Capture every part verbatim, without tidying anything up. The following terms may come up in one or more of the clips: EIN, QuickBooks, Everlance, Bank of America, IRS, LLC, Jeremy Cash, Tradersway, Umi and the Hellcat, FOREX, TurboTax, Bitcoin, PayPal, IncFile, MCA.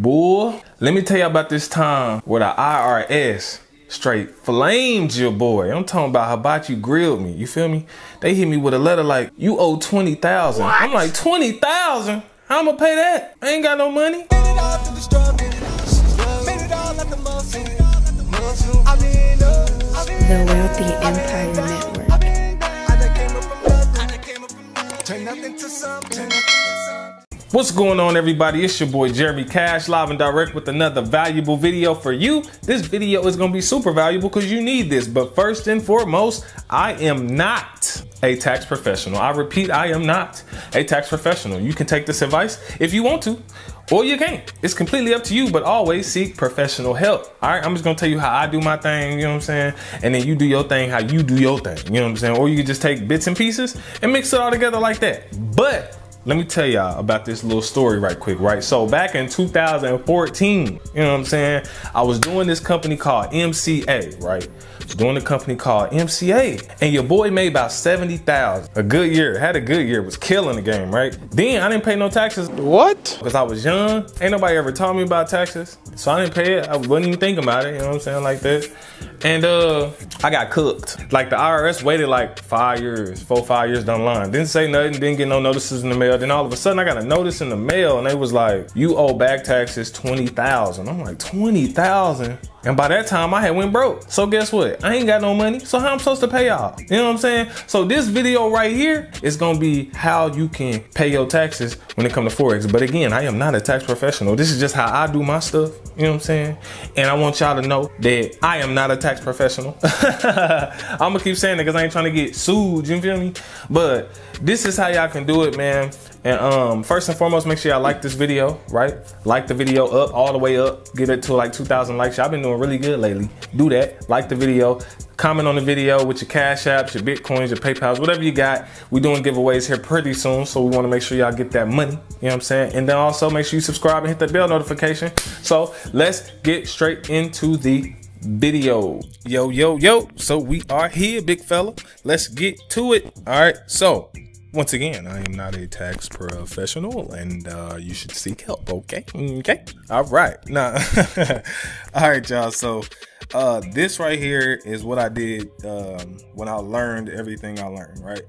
Boy, let me tell you about this time where the I R S straight flamed your boy. I'm talking about Hibachi grilled me, you feel me? They hit me with a letter like, you owe twenty thousand. I'm like, twenty thousand? How I'ma pay that? I ain't got no money. The Wealthy Empire Network. What's going on, everybody? It's your boy Jeremy Cash, live and direct with another valuable video for you. This video is gonna be super valuable because you need this. But first and foremost, I am not a tax professional. I repeat, I am not a tax professional. You can take this advice if you want to, or you can't. It's completely up to you, but always seek professional help. All right, I'm just gonna tell you how I do my thing, you know what I'm saying? And then you do your thing, how you do your thing, you know what I'm saying? Or you can just take bits and pieces and mix it all together like that. But let me tell y'all about this little story right quick, right? So back in two thousand fourteen, you know what I'm saying? I was doing this company called M C A, right? doing a company called M C A, and your boy made about seventy thousand. A good year, had a good year, was killing the game, right? Then I didn't pay no taxes. What? Because I was young, ain't nobody ever taught me about taxes. So I didn't pay it, I wasn't even thinking about it, you know what I'm saying, like that. And uh, I got cooked. Like the I R S waited like five years, four, five years down the line. Didn't say nothing, didn't get no notices in the mail. Then all of a sudden I got a notice in the mail and they was like, you owe back taxes twenty thousand. I'm like, twenty thousand? And by that time I had went broke. So guess what? I ain't got no money. So how I'm supposed to pay y'all? You know what I'm saying? So this video right here is gonna be how you can pay your taxes when it comes to Forex. But again, I am not a tax professional. This is just how I do my stuff. You know what I'm saying? And I want y'all to know that I am not a tax professional. I'm gonna keep saying that because I ain't trying to get sued. You feel me? But this is how y'all can do it, man. And um, first and foremost, make sure y'all like this video, right? Like the video up, all the way up. Get it to like two thousand likes. Y'all been doing really good lately. Do that, like the video. Comment on the video with your Cash Apps, your Bitcoins, your PayPals, whatever you got. We're doing giveaways here pretty soon, so we want to make sure y'all get that money. You know what I'm saying? And then also make sure you subscribe and hit that bell notification. So let's get straight into the video. Yo, yo, yo. So we are here, big fella. Let's get to it. All right. So once again, I am not a tax professional, and uh, you should seek help, okay? Okay? All right. Nah. All right, y'all. So uh, this right here is what I did um, when I learned everything I learned, right?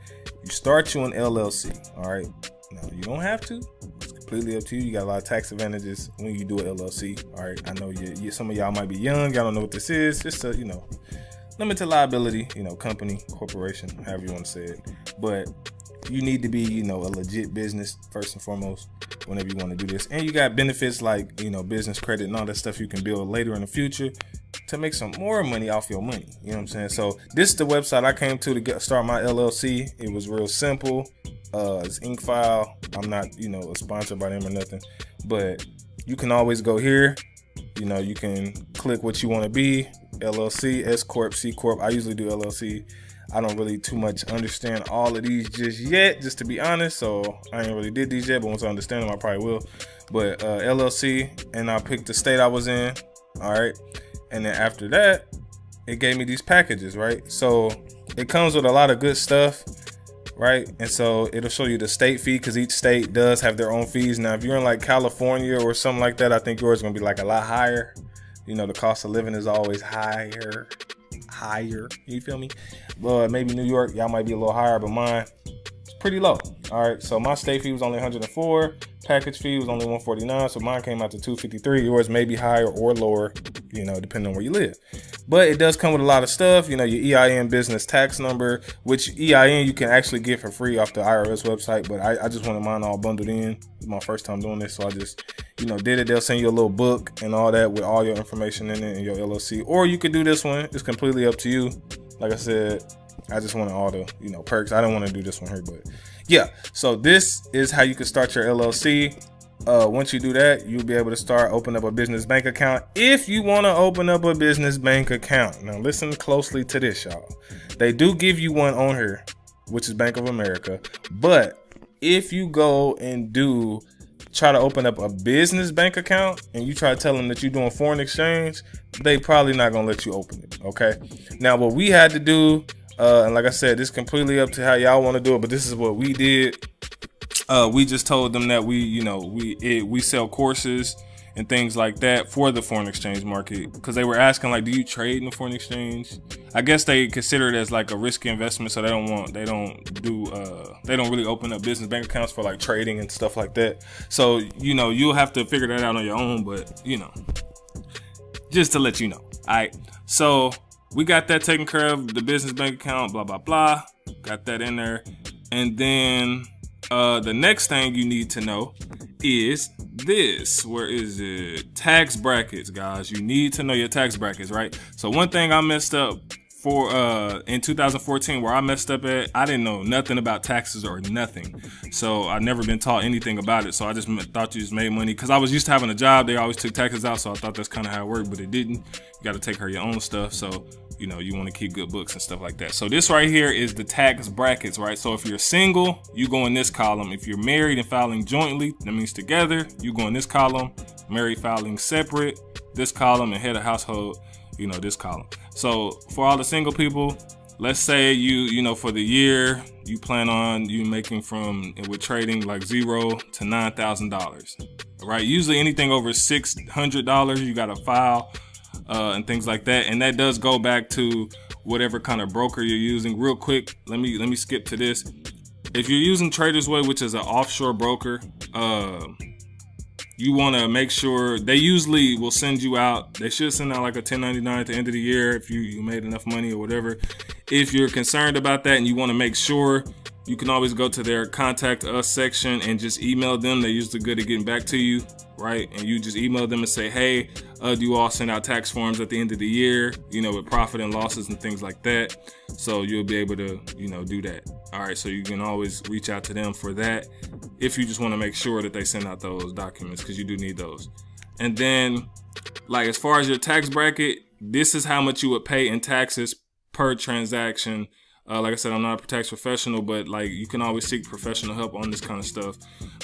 You start you an L L C, all right? Now, you don't have to. It's completely up to you. You got a lot of tax advantages when you do an L L C, all right? I know you, you, some of y'all might be young. Y'all don't know what this is. Just, a, you know, limited liability, you know, company, corporation, however you want to say it. But you need to be, you know, a legit business first and foremost whenever you want to do this. And you got benefits like, you know, business credit and all that stuff you can build later in the future to make some more money off your money. You know what I'm saying? So this is the website I came to to get, start my L L C. It was real simple. Uh, it's IncFile. I'm not, you know, sponsored by them or nothing, but you can always go here. You know, you can click what you want to be, L L C, S Corp, C Corp. I usually do L L C. I don't really too much understand all of these just yet, just to be honest. So I ain't really did these yet, but once I understand them, I probably will. But uh, L L C, and I picked the state I was in. All right. And then after that, it gave me these packages, right? So it comes with a lot of good stuff, right? And so it'll show you the state fee, because each state does have their own fees. Now, if you're in like California or something like that, I think yours is going to be like a lot higher. You know, the cost of living is always higher. higher you feel me? But uh, maybe New York, y'all might be a little higher, but mine is pretty low. All right, so my state fee was only one hundred and four, package fee was only one forty-nine, so mine came out to two fifty-three. Yours may be higher or lower, you know, depending on where you live. But it does come with a lot of stuff, you know, your E I N, business tax number, which E I N you can actually get for free off the I R S website, but I, I just wanted mine all bundled in. It's my first time doing this, so I just, you know, did it. They'll send you a little book and all that with all your information in it and your L L C, or you could do this one. It's completely up to you. Like I said, I just wanted all the, you know, perks. I don't want to do this one here, but yeah. So this is how you can start your L L C. Uh, once you do that, you'll be able to start open up a business bank account if you want to open up a business bank account. Now listen closely to this, y'all. They do give you one on here, which is Bank of America. But if you go and do try to open up a business bank account and you try to tell them that you're doing foreign exchange, they probably not gonna let you open it. Okay. Now what we had to do, uh, and like I said, this is completely up to how y'all want to do it, but this is what we did. Uh, we just told them that we, you know, we it, we sell courses and things like that for the foreign exchange market, because they were asking, like, do you trade in the foreign exchange? I guess they consider it as like a risky investment, so they don't want they don't do uh they don't really open up business bank accounts for like trading and stuff like that. So, you know, you'll have to figure that out on your own, but, you know, just to let you know. All right, so we got that taken care of, the business bank account, blah blah blah, got that in there. And then uh the next thing you need to know is this. Where is it? Tax brackets, guys. You need to know your tax brackets, right? So one thing I messed up for uh in two thousand fourteen, where I messed up at, I didn't know nothing about taxes or nothing, so I've never been taught anything about it. So I just thought you just made money, because I was used to having a job, they always took taxes out, so I thought that's kind of how it worked, but it didn't. You got to take care of your own stuff, so, you know, you want to keep good books and stuff like that. So this right here is the tax brackets, right? So if you're single, you go in this column. If you're married and filing jointly, that means together, you go in this column. Married filing separate, this column, and head of household, you know, this column. So for all the single people, let's say you, you know, for the year, you plan on you making from, with trading, like zero to nine thousand dollars, right? Usually anything over six hundred dollars, you got to file uh, and things like that. And that does go back to whatever kind of broker you're using. Real quick, let me, let me skip to this. If you're using Tradersway, which is an offshore broker, uh, you want to make sure they usually will send you out. They should send out like a ten ninety-nine at the end of the year if you, you made enough money or whatever. If you're concerned about that and you want to make sure, you can always go to their contact us section and just email them. They're usually good at getting back to you, right? And you just email them and say, hey, uh, do you all send out tax forms at the end of the year, you know, with profit and losses and things like that? So you'll be able to, you know, do that. All right, so you can always reach out to them for that if you just want to make sure that they send out those documents, because you do need those. And then, like, as far as your tax bracket, this is how much you would pay in taxes per transaction. Uh, like I said, I'm not a tax professional, but, like, you can always seek professional help on this kind of stuff.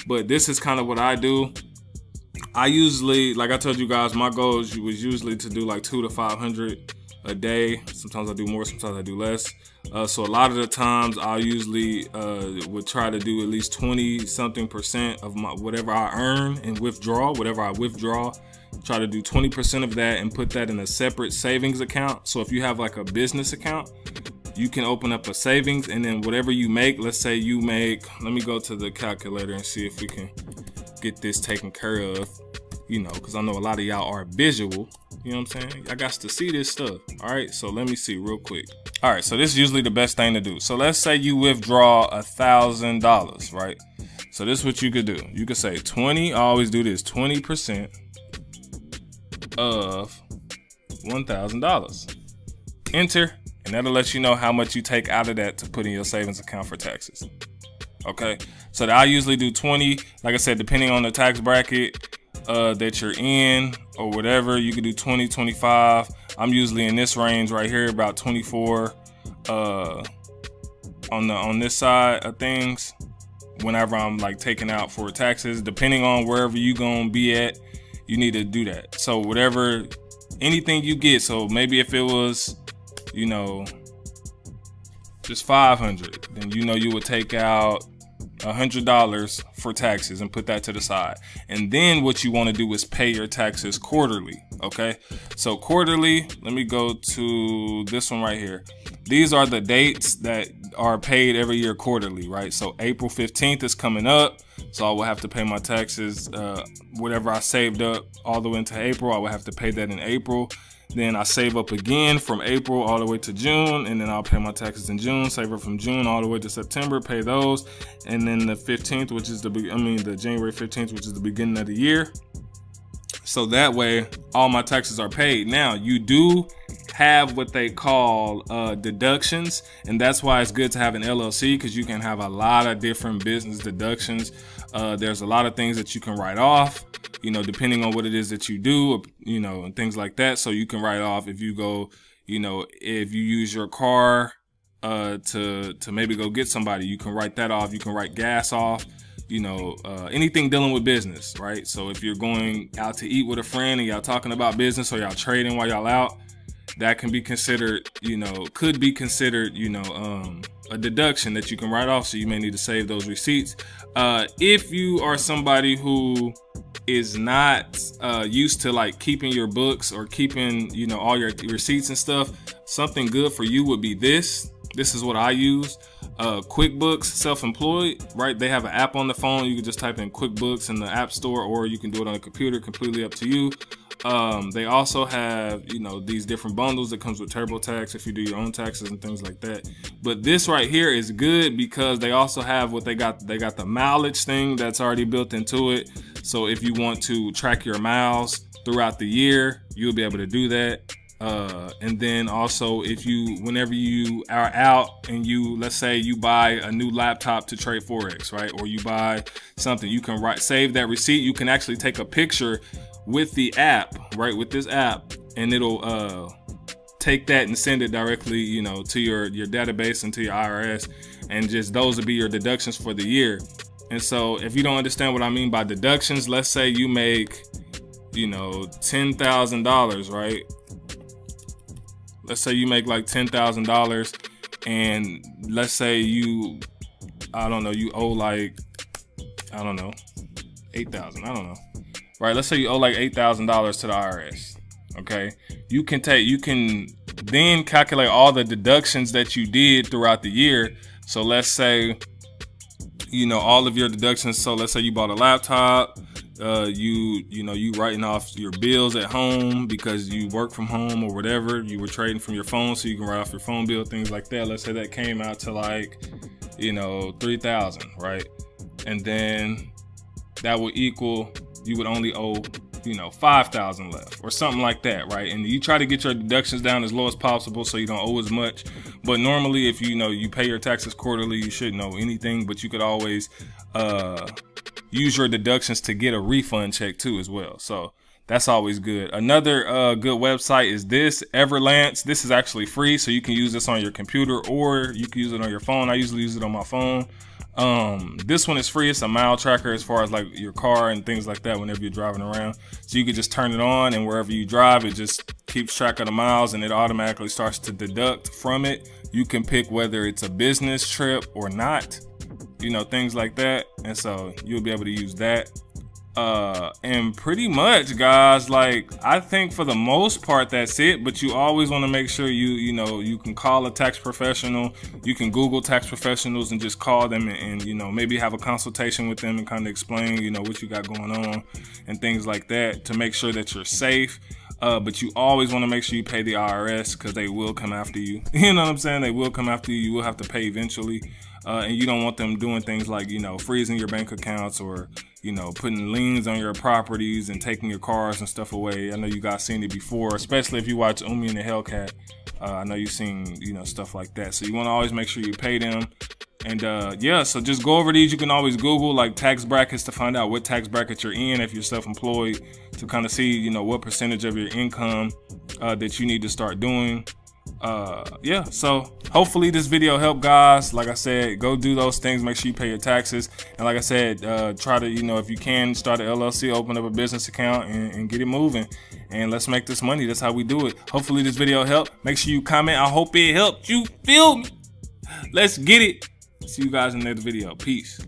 But this is kind of what I do. I usually, like I told you guys, my goals was usually to do like two to five hundred a day. Sometimes I do more, sometimes I do less. Uh, so a lot of the times I usually uh, would try to do at least twenty something percent of my, whatever I earn and withdraw, whatever I withdraw, try to do twenty percent of that and put that in a separate savings account. So if you have like a business account, you can open up a savings, and then whatever you make, let's say you make, let me go to the calculator and see if we can get this taken care of, you know, because I know a lot of y'all are visual, you know what I'm saying? I got to see this stuff. All right, so let me see real quick. All right, so this is usually the best thing to do. So let's say you withdraw a thousand dollars, right? So this is what you could do. You could say twenty, I always do this, twenty percent of one thousand dollars. Enter, and that'll let you know how much you take out of that to put in your savings account for taxes. Okay, so I usually do twenty, like I said, depending on the tax bracket uh, that you're in or whatever, you can do twenty, twenty-five. I'm usually in this range right here, about twenty-four uh, on the on this side of things, whenever I'm like taking out for taxes, depending on wherever you gonna be at, you need to do that. So whatever, anything you get, so maybe if it was, you know, just five hundred, then you know you would take out one hundred dollars for taxes and put that to the side. And then what you want to do is pay your taxes quarterly. Okay, so quarterly, let me go to this one right here. These are the dates that are paid every year quarterly, right? So April fifteenth is coming up, so I will have to pay my taxes, uh, whatever I saved up all the way into April, I will have to pay that in April. Then I save up again from April all the way to June, and then I'll pay my taxes in June, save up from June all the way to September, pay those. And then the fifteenth, which is the, I mean the January fifteenth, which is the beginning of the year. So that way, all my taxes are paid. Now, you do have what they call uh, deductions, and that's why it's good to have an L L C, because you can have a lot of different business deductions. Uh, there's a lot of things that you can write off, you know, depending on what it is that you do, you know, and things like that. So you can write off if you go, you know, if you use your car uh, to, to maybe go get somebody, you can write that off. You can write gas off. You know, uh, anything dealing with business, right? So if you're going out to eat with a friend and y'all talking about business, or y'all trading while y'all out, that can be considered, you know, could be considered, you know, um, a deduction that you can write off, so you may need to save those receipts. Uh, if you are somebody who is not uh, used to like keeping your books or keeping, you know, all your receipts and stuff, something good for you would be this. This is what I use, uh, QuickBooks Self-Employed, right? They have an app on the phone. You can just type in QuickBooks in the app store, or you can do it on a computer, completely up to you. Um, they also have, you know, these different bundles that comes with TurboTax if you do your own taxes and things like that. But this right here is good because they also have what they got. They got the mileage thing that's already built into it. So if you want to track your miles throughout the year, you'll be able to do that. Uh, and then also, if you, whenever you are out and you, let's say you buy a new laptop to trade Forex, right? Or you buy something, you can write, save that receipt. You can actually take a picture with the app, right? With this app, and it'll uh, take that and send it directly, you know, to your, your database and to your I R S. And just those would be your deductions for the year. And so if you don't understand what I mean by deductions, let's say you make, you know, ten thousand dollars, right? Let's say you make like ten thousand dollars, and let's say you, I don't know, you owe like, I don't know, eight thousand dollars, I don't know. Right, let's say you owe like eight thousand dollars to the I R S, okay? You can take, you can then calculate all the deductions that you did throughout the year. So let's say, you know, all of your deductions. So let's say you bought a laptop, uh, you, you know, you writing off your bills at home because you work from home or whatever, you were trading from your phone, so you can write off your phone bill, things like that. Let's say that came out to like, you know, three thousand, right? And then that will equal, you would only owe, you know, five thousand left or something like that, right? And you try to get your deductions down as low as possible so you don't owe as much. But normally, if you know you pay your taxes quarterly, you shouldn't owe anything, but you could always uh, use your deductions to get a refund check too as well. So that's always good. Another uh, good website is this, Everlance. This is actually free, so you can use this on your computer or you can use it on your phone. I usually use it on my phone. Um, this one is free. It's a mile tracker as far as like your car and things like that whenever you're driving around. So you can just turn it on, and wherever you drive, it just keeps track of the miles and it automatically starts to deduct from it. You can pick whether it's a business trip or not, you know, things like that. And so you'll be able to use that. Uh, and pretty much, guys, like, I think for the most part, that's it. But you always want to make sure you, you know, you can call a tax professional. You can Google tax professionals and just call them and, and you know, maybe have a consultation with them and kind of explain, you know, what you got going on and things like that to make sure that you're safe. Uh, but you always want to make sure you pay the I R S because they will come after you. You know what I'm saying? They will come after you. You will have to pay eventually. Uh, and you don't want them doing things like, you know, freezing your bank accounts or, you know, putting liens on your properties and taking your cars and stuff away. I know you guys seen it before, especially if you watch Umi and the Hellcat. Uh, I know you've seen, you know, stuff like that. So you want to always make sure you pay them. And uh, yeah, so just go over these. You can always Google like tax brackets to find out what tax bracket you're in if you're self-employed, to kind of see, you know, what percentage of your income uh, that you need to start doing. Uh, yeah, so hopefully this video helped, guys. Like I said, go do those things. Make sure you pay your taxes. And like I said, uh, try to, you know, if you can, start an L L C, open up a business account and, and get it moving. And let's make this money. That's how we do it. Hopefully this video helped. Make sure you comment. I hope it helped you. Feel me? Let's get it. See you guys in the next video. Peace.